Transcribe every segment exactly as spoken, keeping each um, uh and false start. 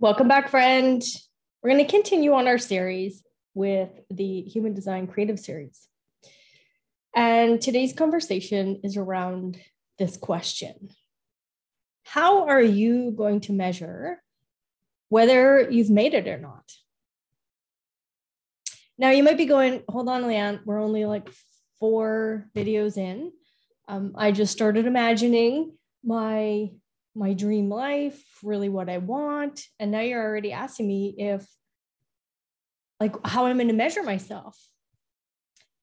Welcome back, friend. We're going to continue on our series with the Human Design Creative Series. And today's conversation is around this question. How are you going to measure whether you've made it or not? Now, you might be going, hold on, Leann, we're only like four videos in. Um, I just started imagining my my dream life, really what I want. And now you're already asking me if, like, how I'm going to measure myself.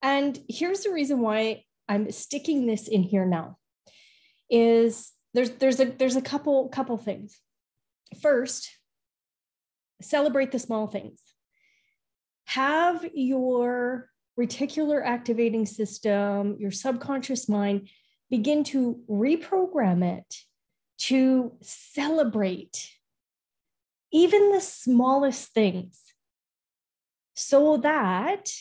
And here's the reason why I'm sticking this in here now is there's, there's a, there's a couple, couple things. First, celebrate the small things. Have your reticular activating system, your subconscious mind, begin to reprogram it to celebrate even the smallest things, so that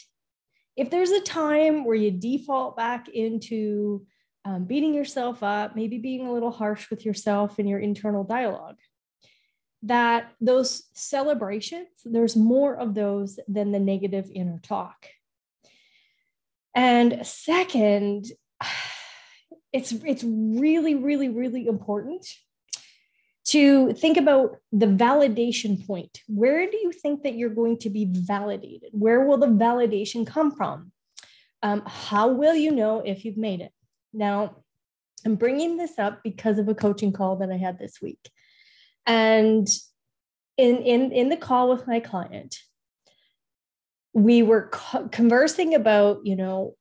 if there's a time where you default back into um, beating yourself up, maybe being a little harsh with yourself in your internal dialogue, that those celebrations, there's more of those than the negative inner talk. And second, It's, it's really, really, really important to think about the validation point. Where do you think that you're going to be validated? Where will the validation come from? Um, how will you know if you've made it? Now, I'm bringing this up because of a coaching call that I had this week. And in, in, in the call with my client, we were co- conversing about, you know,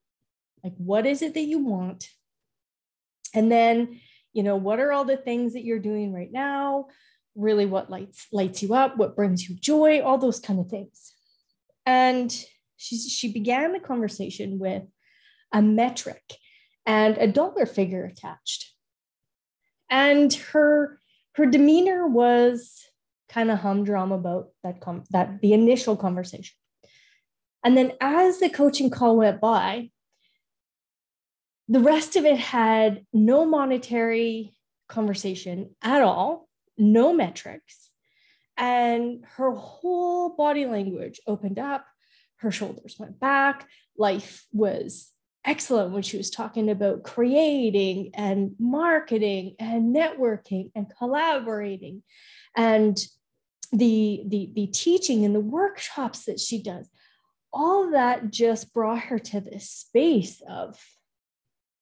like, what is it that you want? And then, you know, what are all the things that you're doing right now? Really, what lights lights you up? What brings you joy? All those kind of things. And she, she began the conversation with a metric and a dollar figure attached. And her, her demeanor was kind of humdrum about that, com- that the initial conversation. And then as the coaching call went by, the rest of it had no monetary conversation at all, no metrics, and her whole body language opened up, her shoulders went back, life was excellent when she was talking about creating and marketing and networking and collaborating and the, the, the teaching and the workshops that she does. All of that just brought her to this space of,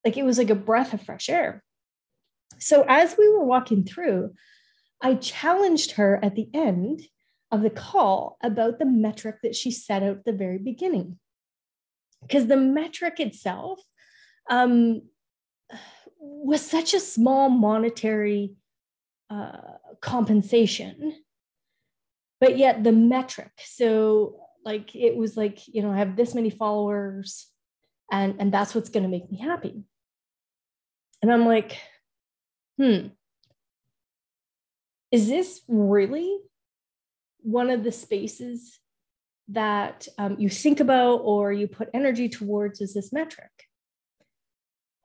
like, it was like a breath of fresh air. So as we were walking through, I challenged her at the end of the call about the metric that she set out at the very beginning. Because the metric itself um, was such a small monetary uh, compensation, but yet the metric. So like, it was like, you know, I have this many followers, And, and that's what's going to make me happy. And I'm like, hmm, is this really one of the spaces that um, you think about or you put energy towards, is this metric?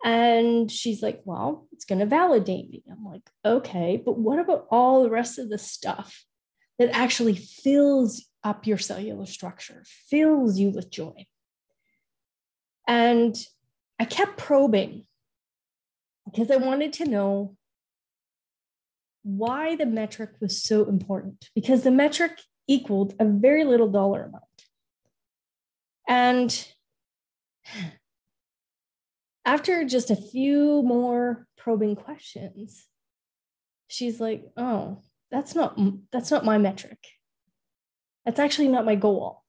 And she's like, well, it's going to validate me. I'm like, okay, but what about all the rest of the stuff that actually fills up your cellular structure, fills you with joy? And I kept probing because I wanted to know why the metric was so important, because the metric equaled a very little dollar amount. And after just a few more probing questions, she's like, oh, that's not, that's not my metric. That's actually not my goal.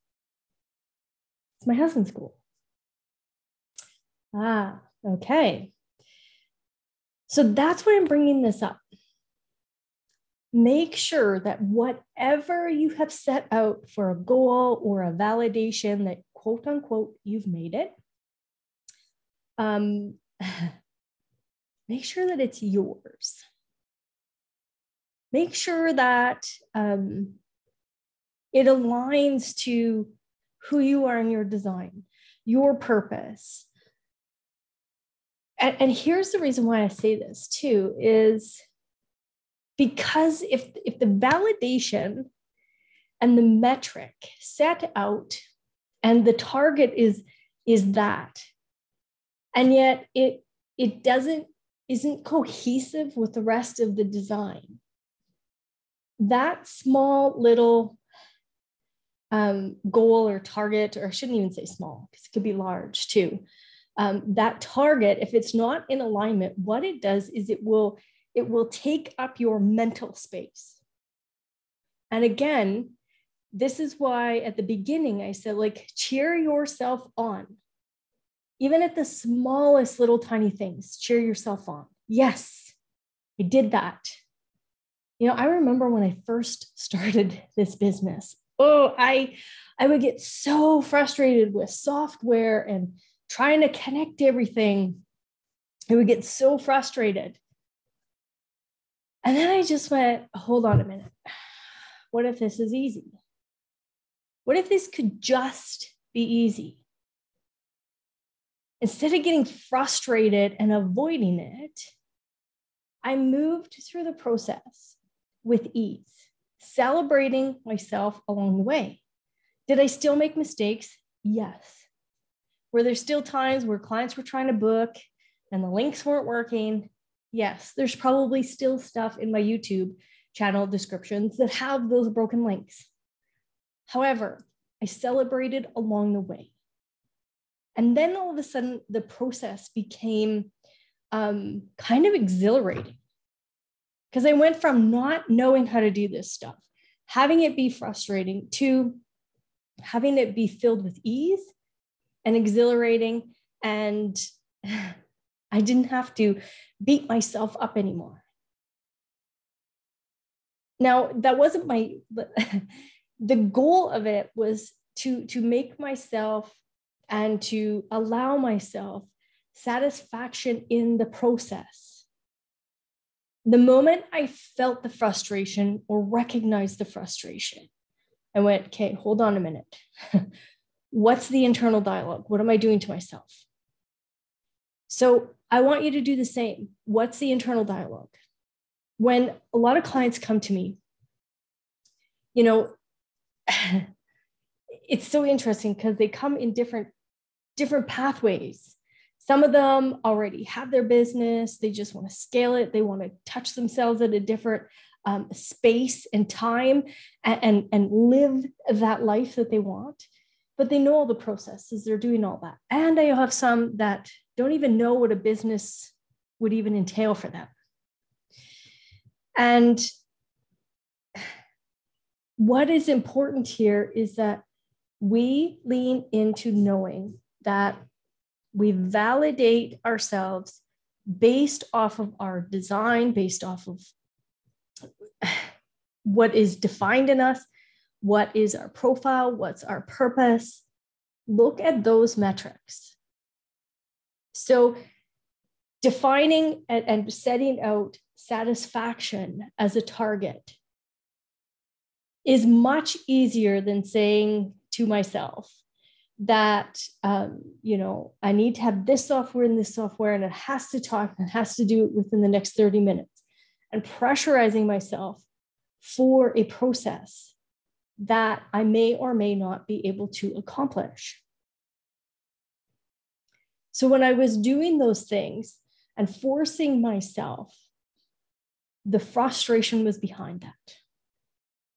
It's my husband's goal. Ah, okay. So that's why I'm bringing this up. Make sure that whatever you have set out for a goal or a validation that, quote unquote, you've made it, um, make sure that it's yours. Make sure that um, it aligns to who you are in your design, your purpose. And here's the reason why I say this too, is Because if, if the validation and the metric set out and the target is, is that, and yet it, it doesn't, isn't cohesive with the rest of the design, that small little um, goal or target, or I shouldn't even say small, because it could be large too. Um, that target, if it's not in alignment, what it does is it will, it will take up your mental space. And again, this is why at the beginning I said, like, cheer yourself on. Even at the smallest little tiny things, cheer yourself on. Yes, I did that. You know, I remember when I first started this business, oh, I, I would get so frustrated with software and trying to connect everything. I would get so frustrated. And then I just went, hold on a minute. What if this is easy? What if this could just be easy? Instead of getting frustrated and avoiding it, I moved through the process with ease, celebrating myself along the way. Did I still make mistakes? Yes. Were there still times where clients were trying to book and the links weren't working? Yes, there's probably still stuff in my YouTube channel descriptions that have those broken links. However, I celebrated along the way. And then all of a sudden, the process became um, kind of exhilarating, because I went from not knowing how to do this stuff, having it be frustrating, to having it be filled with ease and exhilarating. And I didn't have to beat myself up anymore. Now, that wasn't my, the goal of it was to, to make myself and to allow myself satisfaction in the process. The moment I felt the frustration or recognized the frustration, I went, okay, hold on a minute. What's the internal dialogue? What am I doing to myself? So I want you to do the same. What's the internal dialogue? When a lot of clients come to me, you know, it's so interesting because they come in different, different pathways. Some of them already have their business. They just want to scale it. They want to touch themselves at a different um, space and time and, and, and live that life that they want. But they know all the processes. They're doing all that. And I have some that don't even know what a business would even entail for them. And what is important here is that we lean into knowing that we validate ourselves based off of our design, based off of what is defined in us, what is our profile, what's our purpose. Look at those metrics. So defining and, and setting out satisfaction as a target is much easier than saying to myself that, um, you know, I need to have this software and this software, and it has to talk and it has to do it within the next thirty minutes, and pressurizing myself for a process that I may or may not be able to accomplish. So when I was doing those things and forcing myself, the frustration was behind that.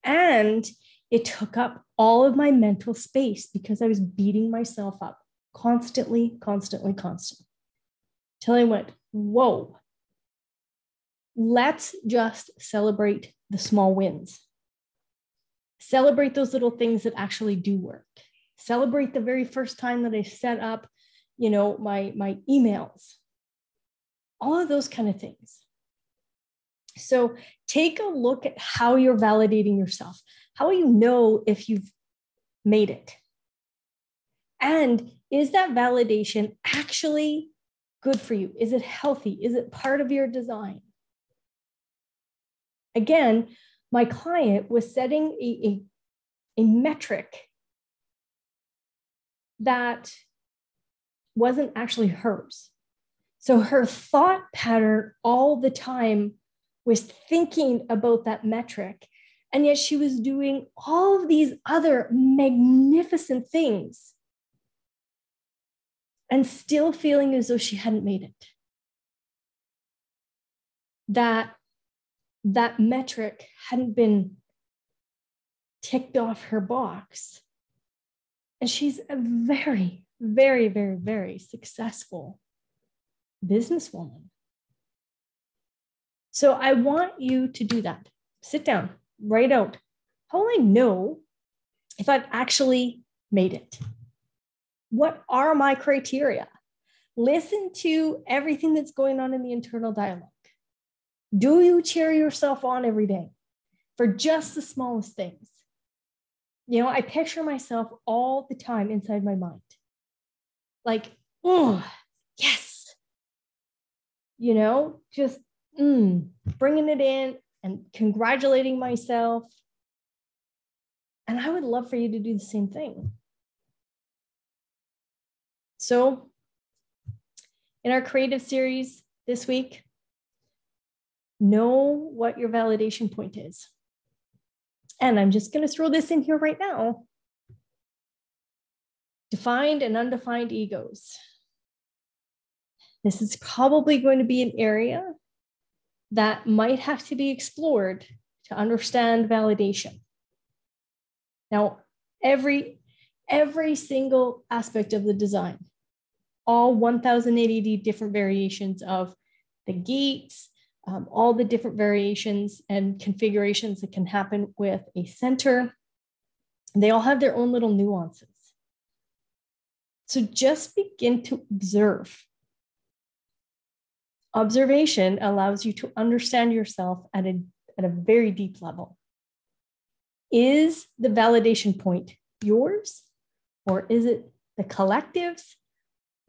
And it took up all of my mental space because I was beating myself up constantly, constantly, constantly. Till I went, whoa, let's just celebrate the small wins. Celebrate those little things that actually do work. Celebrate the very first time that I set up, you know, my, my emails, all of those kind of things. So take a look at how you're validating yourself. How will you know if you've made it? And is that validation actually good for you? Is it healthy? Is it part of your design? Again, my client was setting a, a, a metric that wasn't actually hers. So her thought pattern all the time was thinking about that metric. And yet she was doing all of these other magnificent things and still feeling as though she hadn't made it. That, that metric hadn't been ticked off her box. And she's a very, very, very, very successful businesswoman. So I want you to do that. Sit down, write out, how will I know if I've actually made it? What are my criteria? Listen to everything that's going on in the internal dialogue. Do you cheer yourself on every day for just the smallest things? You know, I picture myself all the time inside my mind. Like, oh, yes. You know, just mm, bringing it in and congratulating myself. And I would love for you to do the same thing. So in our creative series this week, know what your validation point is. And I'm just going to throw this in here right now. Defined and undefined egos. This is probably going to be an area that might have to be explored to understand validation. Now, every, every single aspect of the design, all one thousand eighty different variations of the gates, Um, all the different variations and configurations that can happen with a center. They all have their own little nuances. So just begin to observe. Observation allows you to understand yourself at a, at a very deep level. Is the validation point yours? Or is it the collective's?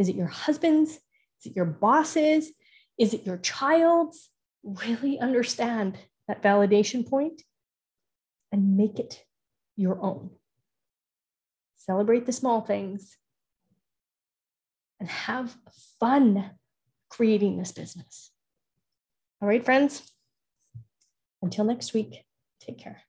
Is it your husband's? Is it your boss's? Is it your child's? Really understand that validation point and make it your own. Celebrate the small things and have fun creating this business. All right, friends, until next week, take care.